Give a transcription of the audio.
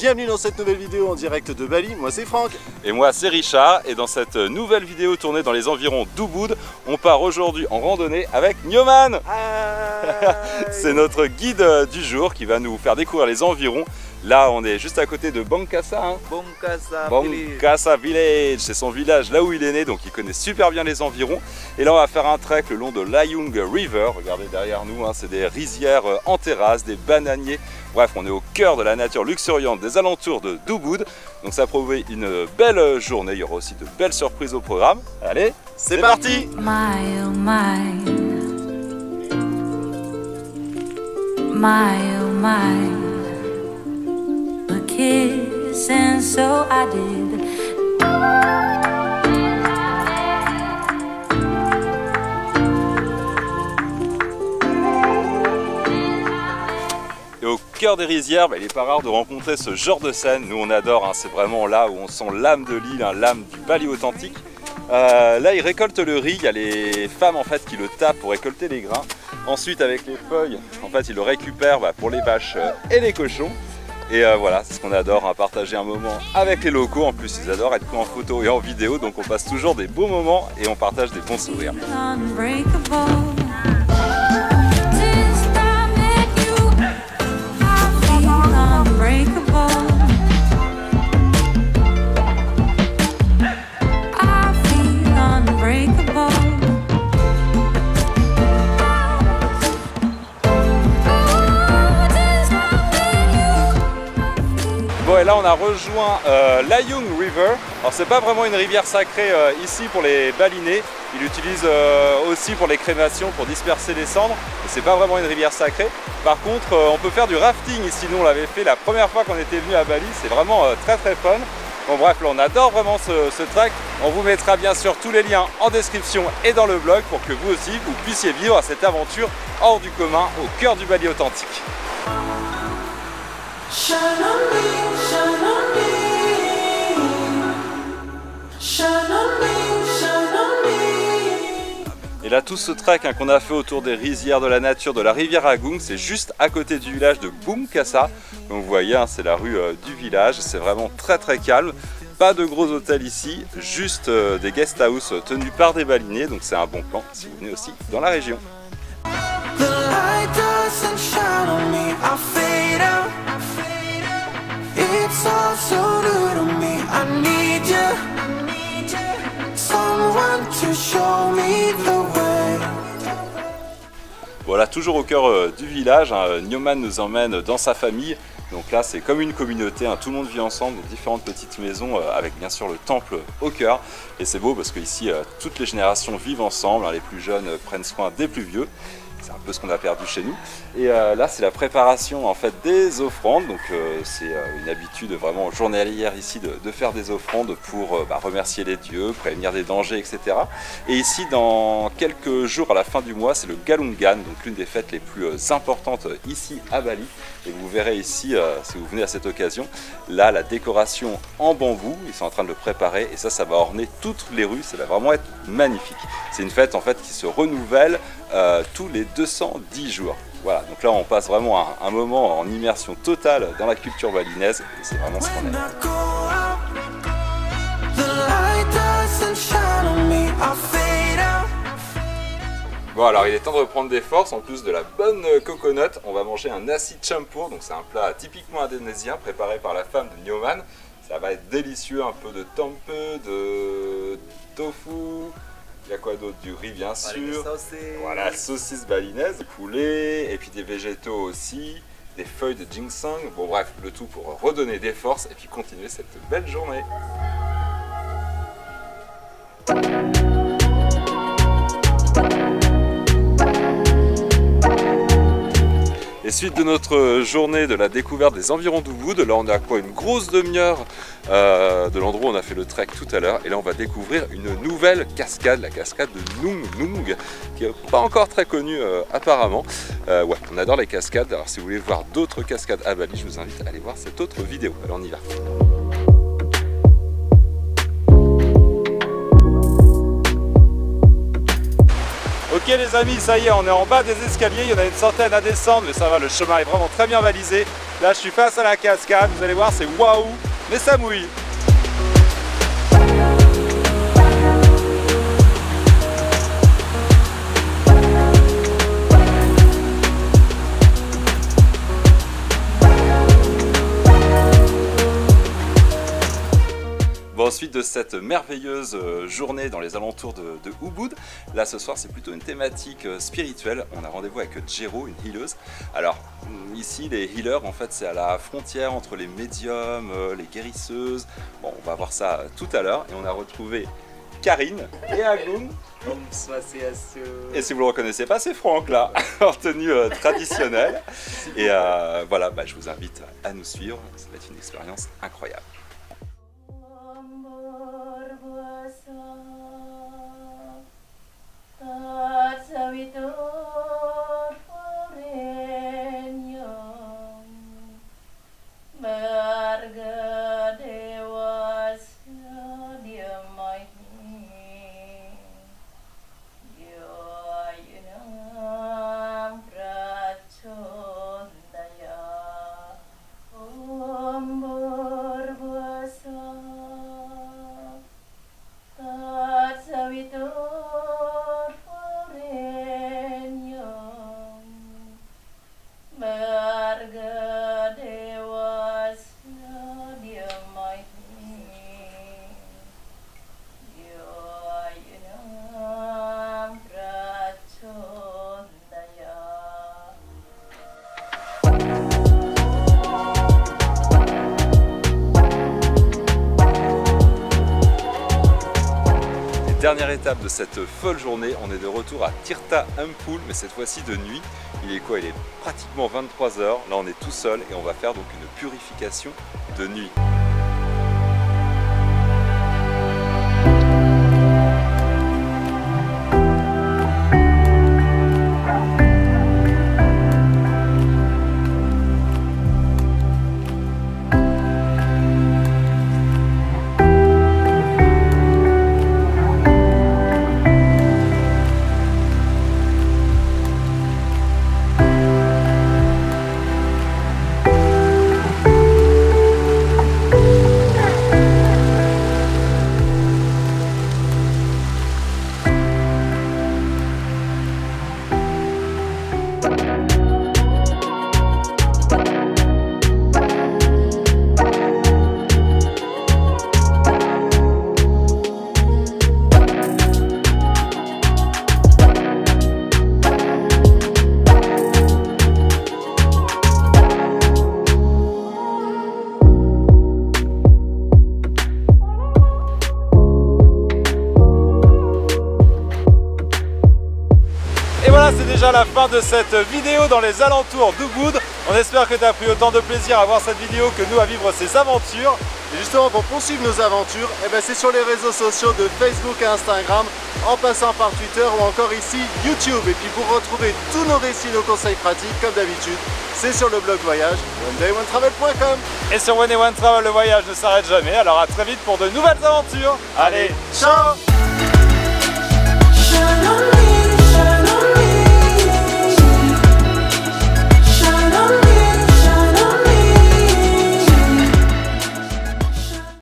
bienvenue dans cette nouvelle vidéo en direct de Bali. Moi c'est Franck. Et moi c'est Richard. Et dans cette nouvelle vidéo tournée dans les environs d'Ubud, on part aujourd'hui en randonnée avec Nyoman. C'est notre guide du jour qui va nous faire découvrir les environs. Là on est juste à côté de Bongkasa, hein. Bongkasa Village, c'est son village là où il est né, donc il connaît super bien les environs. Et là on va faire un trek le long de l'Ayung River, regardez derrière nous, hein, c'est des rizières en terrasse, des bananiers. Bref, on est au cœur de la nature luxuriante des alentours de Ubud. Donc ça promet une belle journée, il y aura aussi de belles surprises au programme. Allez, c'est parti. And so I did. Et au cœur des rizières, il n'est pas rare de rencontrer ce genre de scène. Nous on adore, hein, c'est vraiment là où on sent l'âme de l'île, hein, l'âme du Bali authentique. Là ils récoltent le riz, il y a les femmes en fait qui le tapent pour récolter les grains. Ensuite avec les feuilles, en fait ils le récupèrent pour les vaches et les cochons. Et voilà, c'est ce qu'on adore, hein, partager un moment avec les locaux. En plus, ils adorent être pris en photo et en vidéo, donc on passe toujours des beaux moments et on partage des bons souvenirs. Et là on a rejoint l'Ayung River. Alors c'est pas vraiment une rivière sacrée ici pour les balinés, ils l'utilisent aussi pour les crémations, pour disperser les cendres, mais c'est pas vraiment une rivière sacrée. Par contre on peut faire du rafting ici, nous on l'avait fait la première fois qu'on était venu à Bali, c'est vraiment très très fun. Bon bref, là on adore vraiment ce trek, on vous mettra bien sûr tous les liens en description et dans le blog pour que vous aussi vous puissiez vivre cette aventure hors du commun au cœur du Bali authentique. Et là tout ce trek, hein, qu'on a fait autour des rizières de la nature de la rivière Agung, c'est juste à côté du village de Bongkasa. Donc vous voyez, hein, c'est la rue du village, c'est vraiment très très calme. Pas de gros hôtels ici, juste des guest house tenus par des baliniers. Donc c'est un bon plan si vous venez aussi dans la région. It's all so new to me. I need you, someone to show me the way. Voilà, toujours au cœur du village, hein, Nyoman nous emmène dans sa famille. Donc là c'est comme une communauté, hein, tout le monde vit ensemble dans différentes petites maisons avec bien sûr le temple au cœur. Et c'est beau parce qu'ici toutes les générations vivent ensemble, hein, les plus jeunes prennent soin des plus vieux. C'est un peu ce qu'on a perdu chez nous. Et là c'est la préparation en fait des offrandes. Donc c'est une habitude vraiment journalière ici de faire des offrandes pour remercier les dieux, prévenir des dangers, etc. Et ici dans quelques jours à la fin du mois c'est le Galungan, donc l'une des fêtes les plus importantes ici à Bali. Et vous verrez ici, si vous venez à cette occasion, là la décoration en bambou, ils sont en train de le préparer et ça va orner toutes les rues, ça va vraiment être magnifique. C'est une fête en fait qui se renouvelle tous les 210 jours. Voilà, donc là on passe vraiment un moment en immersion totale dans la culture balinaise et c'est vraiment ce qu'on aime. Bon, alors il est temps de reprendre des forces, en plus de la bonne coconut, on va manger un nasi campur, donc c'est un plat typiquement indonésien préparé par la femme de Nyoman. Ça va être délicieux, un peu de tempeh, de tofu, il y a quoi d'autre, du riz bien sûr, voilà, saucisse balinaise, poulet, et puis des végétaux aussi, des feuilles de ginseng, bon bref, le tout pour redonner des forces et puis continuer cette belle journée. Et suite de notre journée de la découverte des environs d'Ubud, là on a quoi, une grosse demi-heure de l'endroit où on a fait le trek tout à l'heure. Et là on va découvrir une nouvelle cascade, la cascade de Nung Nung, qui n'est pas encore très connue apparemment. Ouais, on adore les cascades, alors si vous voulez voir d'autres cascades à Bali, je vous invite à aller voir cette autre vidéo. Allez, on y va. Ok les amis, ça y est, on est en bas des escaliers, il y en a une centaine à descendre, mais ça va, le chemin est vraiment très bien balisé. Là, je suis face à la cascade. Vous allez voir, c'est waouh, mais ça mouille. Ensuite de cette merveilleuse journée dans les alentours de Ubud, là ce soir c'est plutôt une thématique spirituelle. On a rendez-vous avec Jero, une healeuse. Alors ici les healers en fait c'est à la frontière entre les médiums, les guérisseuses. Bon, on va voir ça tout à l'heure et on a retrouvé Karine et Agum. Et si vous ne le reconnaissez pas, c'est Franck là, en tenue traditionnelle. Et voilà, je vous invite à nous suivre, ça va être une expérience incroyable. Dernière étape de cette folle journée, on est de retour à Tirta Empul, mais cette fois-ci de nuit. Il est quoi? Il est pratiquement 23 h. Là, on est tout seul et on va faire donc une purification de nuit. Déjà la fin de cette vidéo dans les alentours d'Ubud. On espère que tu as pris autant de plaisir à voir cette vidéo que nous à vivre ces aventures. Et justement pour poursuivre nos aventures, c'est sur les réseaux sociaux de Facebook et Instagram, en passant par Twitter ou encore ici YouTube. Et puis pour retrouver tous nos récits, nos conseils pratiques comme d'habitude, c'est sur le blog voyage onedayonetravel.com. Et sur onedayonetravel, le voyage ne s'arrête jamais. Alors à très vite pour de nouvelles aventures. Allez, ciao.